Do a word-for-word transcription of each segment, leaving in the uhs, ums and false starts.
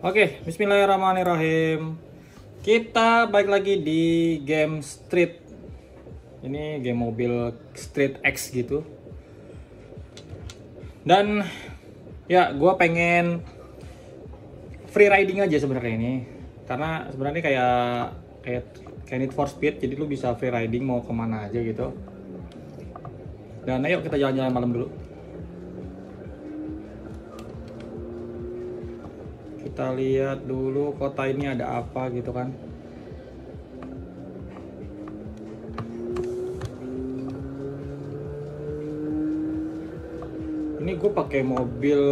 Oke, bismillahirrahmanirrahim. Kita balik lagi di game Street. Ini game mobil Street X gitu. Dan ya, gue pengen free riding aja sebenarnya ini. Karena sebenarnya kayak kayak kayak Need for Speed, jadi lu bisa free riding mau kemana aja gitu. Dan ayo kita jalan-jalan malam dulu. Kita lihat dulu kota ini ada apa gitu kan. Ini gue pakai mobil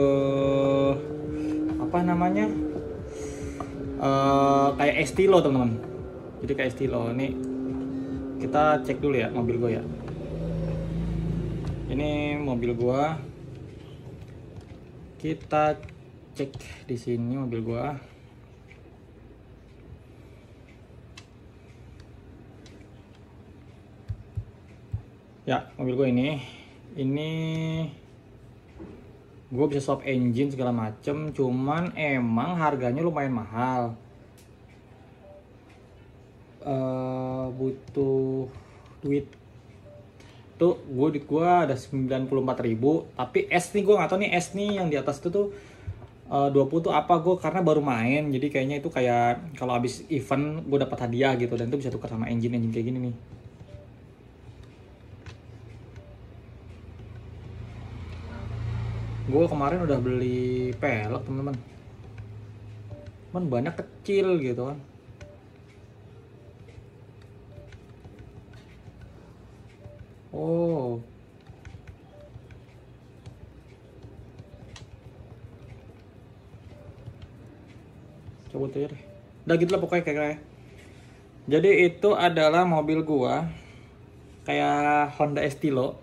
apa namanya, uh, kayak Estilo teman-teman. Jadi kayak Estilo ini, kita cek dulu ya mobil gue ya. Ini mobil gue, kita cek di sini mobil gua. Ya, mobil gua ini. Ini gua bisa swap engine segala macem, cuman emang harganya lumayan mahal. Uh, butuh duit. Tuh, gua di gua ada sembilan puluh empat ribu, tapi S nih gua nggak tahu nih, S nih yang di atas itu tuh dua puluh tuh apa, gue karena baru main, jadi kayaknya itu kayak kalau abis event gue dapat hadiah gitu, dan itu bisa tukar sama engine engine kayak gini nih. Gue kemarin udah beli pelek teman-teman, cuman banyak kecil gitu kan. Oh. Coba tuh ya deh. Udah gitu lah pokoknya kayak. Jadi itu adalah mobil gua, kayak Honda Estilo.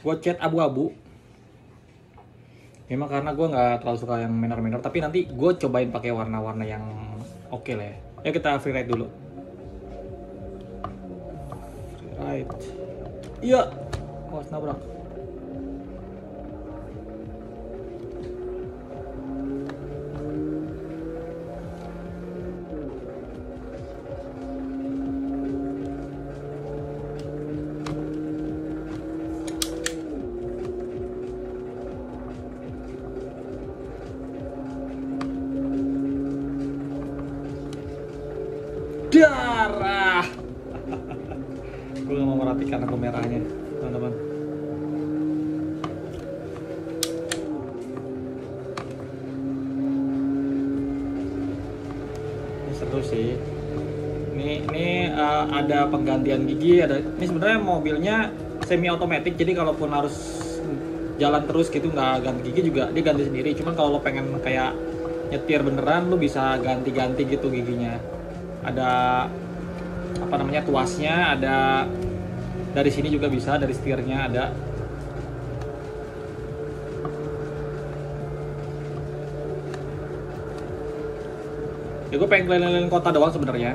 Gua cat abu-abu. Memang karena gua nggak terlalu suka yang minor-minor, tapi nanti gua cobain pakai warna-warna yang oke okay lah ya. Ya kita free ride dulu. Free ride. Iya. Awas nabrak. Darah. Gue gak mau merhatikan aku merahnya, teman-teman. Ini seru sih. Ini ini uh, ada penggantian gigi, ada. Ini sebenarnya mobilnya semi otomatis, jadi kalaupun harus jalan terus gitu nggak ganti gigi juga, dia ganti sendiri. Cuman kalau lo pengen kayak nyetir beneran, lo bisa ganti-ganti gitu giginya. Ada apa namanya, tuasnya ada, dari sini juga bisa, dari setirnya ada. Ya gue pengen keliling-keliling kota doang sebenarnya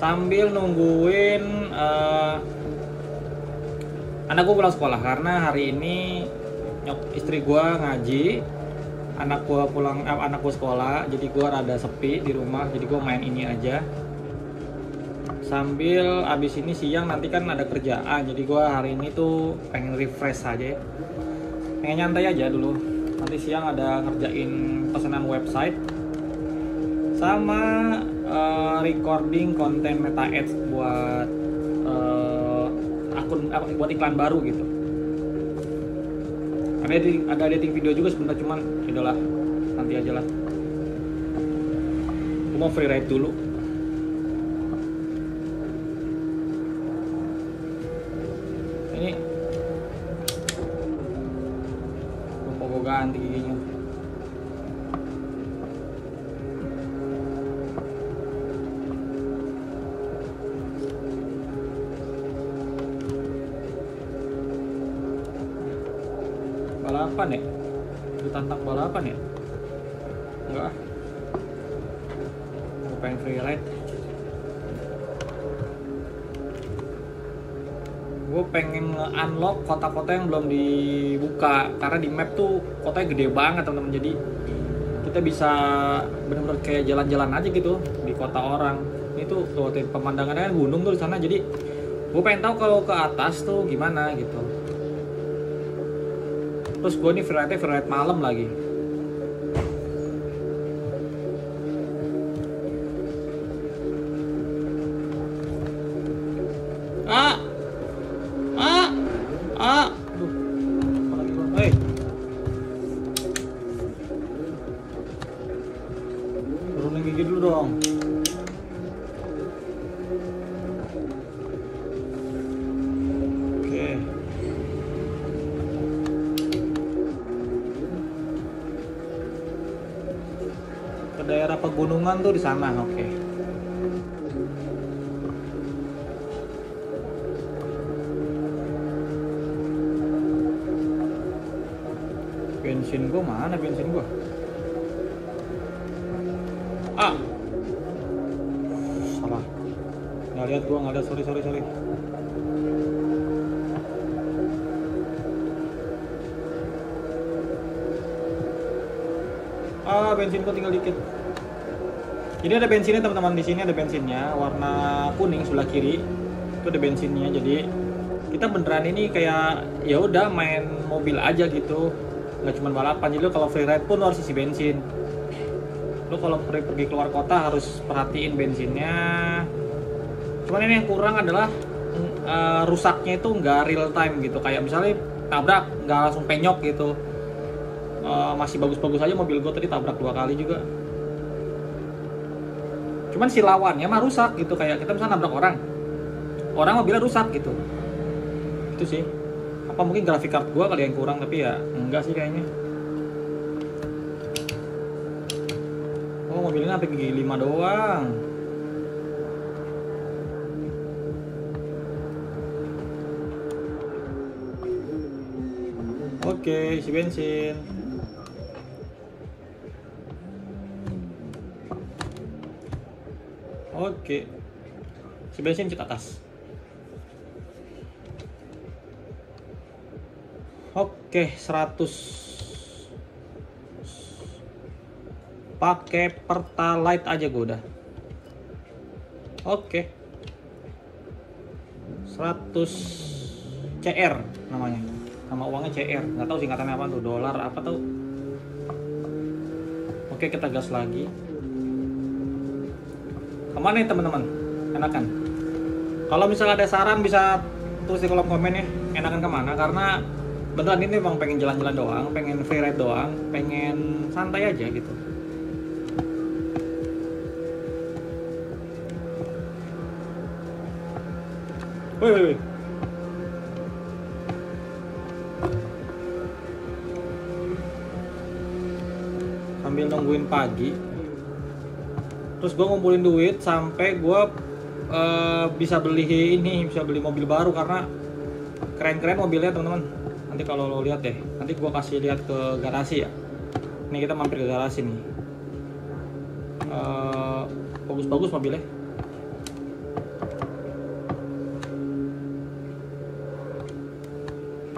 sambil nungguin uh, anak gue pulang sekolah, karena hari ini nyok istri gue ngaji, anak gua pulang, eh, anak gua sekolah, jadi gua rada sepi di rumah, jadi gua main ini aja. Sambil abis ini siang nanti kan ada kerjaan, jadi gua hari ini tuh pengen refresh aja, pengen nyantai aja dulu. Nanti siang ada ngerjain pesanan website sama uh, recording konten Meta Ads buat uh, akun, eh, buat iklan baru gitu. Ada ada editing video juga sebentar, cuman yaudahlah nanti aja lah. Gue mau free ride dulu. Ini mau gue ganti giginya. Balapan ya? Ditantang balapan ya? Enggak ah. Gue pengen free ride. Gue pengen nge-unlock kota-kota yang belum dibuka, karena di map tuh kotanya gede banget teman-teman, jadi kita kita bisa benar-benar kayak jalan-jalan aja gitu di kota orang. Ini tuh tuh pemandangannya kan gunung tuh di sana, jadi gue pengen tahu kalau ke atas tuh gimana gitu. Terus gue nih freeride freeride malam lagi. Ah, ah, ah. Hei. Turunin gigi dulu dong. Daerah pegunungan tuh di sana, oke. Okay. Bensin gua mana? Bensin gua? Ah, salah. Nggak lihat gua, nggak lihat. Sorry, sorry, sorry. Ah, bensin gua tinggal dikit. Jadi ada bensinnya teman-teman, di sini ada bensinnya warna kuning sebelah kiri itu ada bensinnya. Jadi kita beneran ini kayak ya udah main mobil aja gitu, nggak cuma balapan. Jadi lo kalau freeride pun lo harus isi bensin. Lo kalau pergi keluar kota harus perhatiin bensinnya. Cuman ini yang kurang adalah uh, rusaknya itu nggak real time gitu. Kayak misalnya tabrak nggak langsung penyok gitu. Uh, masih bagus-bagus aja mobil gue, tadi tabrak dua kali juga. Cuman si lawannya mah rusak gitu, kayak kita misalnya nabrak orang, orang mobilnya rusak gitu. Itu sih. Apa mungkin grafik card gue kali yang kurang, tapi ya enggak sih kayaknya. Oh, mobilnya sampai gigi lima doang. Oke, isi bensin. Oke, si bensin kita atas. Oke, seratus. Pakai Pertalite aja gue udah. Oke. seratus C R namanya. Nama uangnya C R. Nggak tahu singkatannya apa tuh, dolar apa tuh. Oke, kita gas lagi. Kemana nih teman-teman? Enakan. Kalau misalnya ada saran bisa tulis di kolom komen ya. Enakan kemana? Karena beneran ini memang pengen jalan-jalan doang, pengen freeride doang, pengen santai aja gitu. Woi, woi, woi. Sambil nungguin pagi. Terus gue ngumpulin duit sampai gue uh, bisa beli ini, bisa beli mobil baru karena keren-keren mobilnya teman-teman. Nanti kalau lo lihat deh, nanti gue kasih lihat ke garasi ya. Ini kita mampir ke garasi nih. Uh, bagus-bagus mobilnya.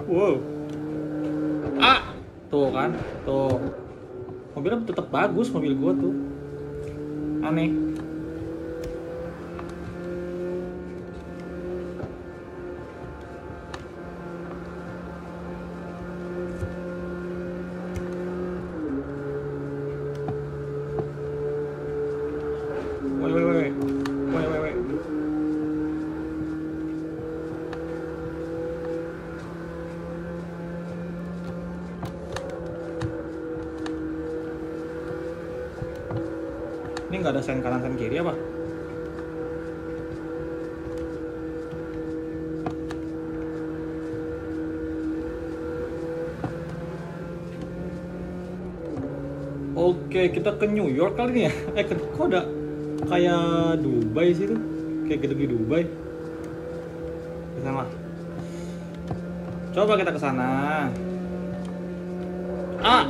Wow. Ah, tuh kan, tuh. Mobilnya tetap bagus mobil gue tuh. Aneh. Woi, woi, woi. Woi, woi, woi. Ini nggak ada sen kanan sen kiri apa? Oke, kita ke New York kali ini ya. Eh, kok ada kayak Dubai sih tuh? Kayak gitu di Dubai. Kesana. Coba kita kesana. Ah.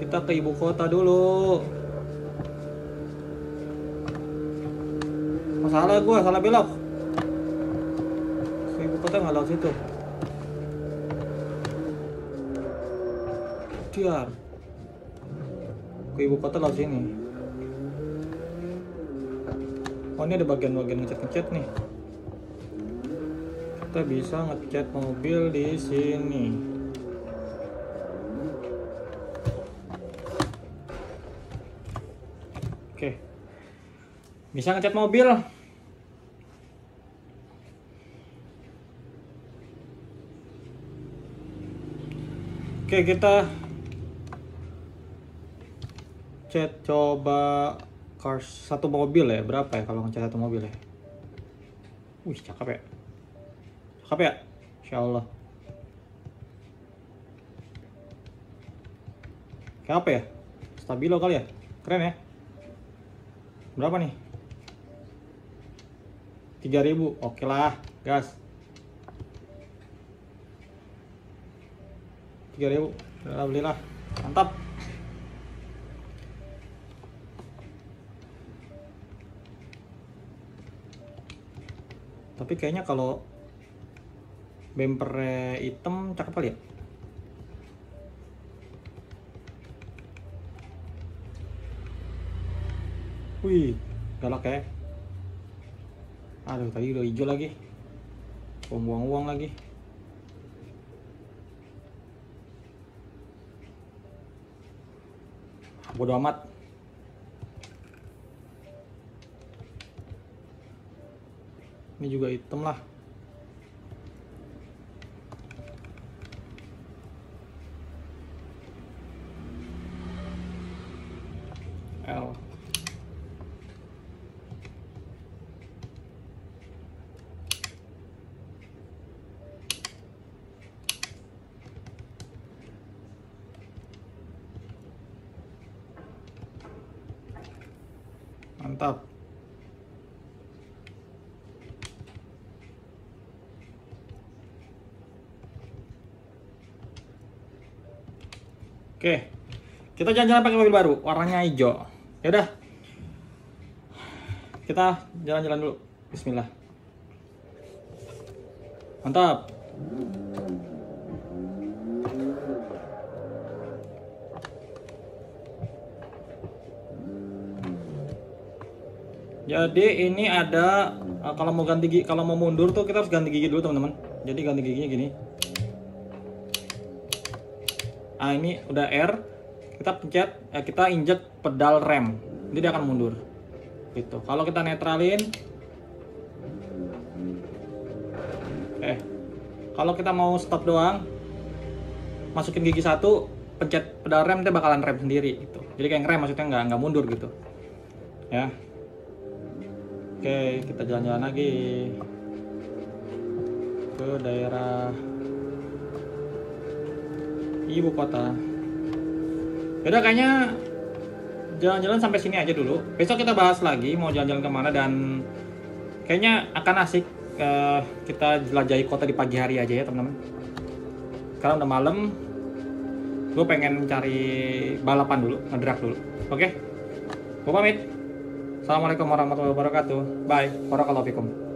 Kita ke ibu kota dulu. Masalah gue, salah belok. Ke ibu kota nggak lewat situ. Dar ke ibu kota lah sini. Oh, ini ada bagian-bagian ngecat-ngecat nih. Kita bisa ngecat mobil di sini. Oke, bisa ngecat mobil. Oke, kita cat coba cars satu mobil ya, berapa ya kalau ngecat satu mobil ya? Wih, cakep ya, cakep ya, insya Allah. Kayak apa ya? Stabilo kali ya, keren ya. Berapa nih? tiga ribu, oke lah, gas. tiga ribu, alhamdulillah, mantap. Tapi kayaknya kalau bumper hitam cakep kali ya. Wih, galak ya. Aduh, tadi udah hijau lagi. Buang-buang uang lagi. Bodo amat. Ini juga hitam lah. L. Mantap. Oke, kita jalan-jalan pakai mobil baru, warnanya hijau. Ya udah, kita jalan-jalan dulu. Bismillah. Mantap. Jadi ini ada, kalau mau ganti gigi, kalau mau mundur tuh kita harus ganti gigi dulu teman-teman. Jadi ganti giginya gini. Nah, ini udah R, kita pencet, eh, kita injek pedal rem, jadi dia akan mundur. Gitu. Kalau kita netralin, eh, kalau kita mau stop doang, masukin gigi satu, pencet pedal rem, dia bakalan rem sendiri. Gitu. Jadi kayak ngerem, maksudnya nggak nggak mundur gitu. Ya. Oke, kita jalan-jalan lagi ke daerah ibu kota. Yaudah, kayaknya jalan-jalan sampai sini aja dulu. Besok kita bahas lagi mau jalan-jalan kemana, dan kayaknya akan asik uh, kita jelajahi kota di pagi hari aja ya teman-teman. Sekarang udah malam, gue pengen cari balapan dulu, ngedrak dulu. Oke, gue pamit. Assalamualaikum warahmatullahi wabarakatuh. Bye. Warahmatullahi wabarakatuh.